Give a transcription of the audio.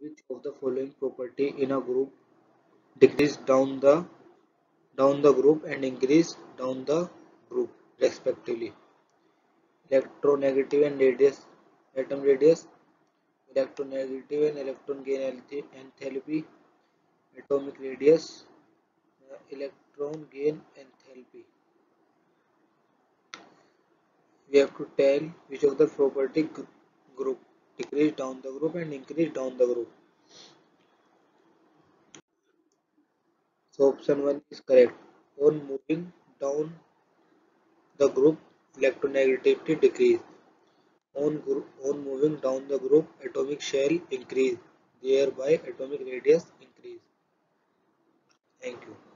which of the following property in a group decrease down the group and increase down the group respectively? Electronegative and radius, atom radius, electronegative and electron gain enthalpy, atomic radius, electron gain enthalpy. We have to tell which of the property group decrease down the group and increase down the group. So option 1 is correct. On moving down the group, electronegativity decrease. On moving down the group, atomic shell increase, thereby atomic radius increase. Thank you.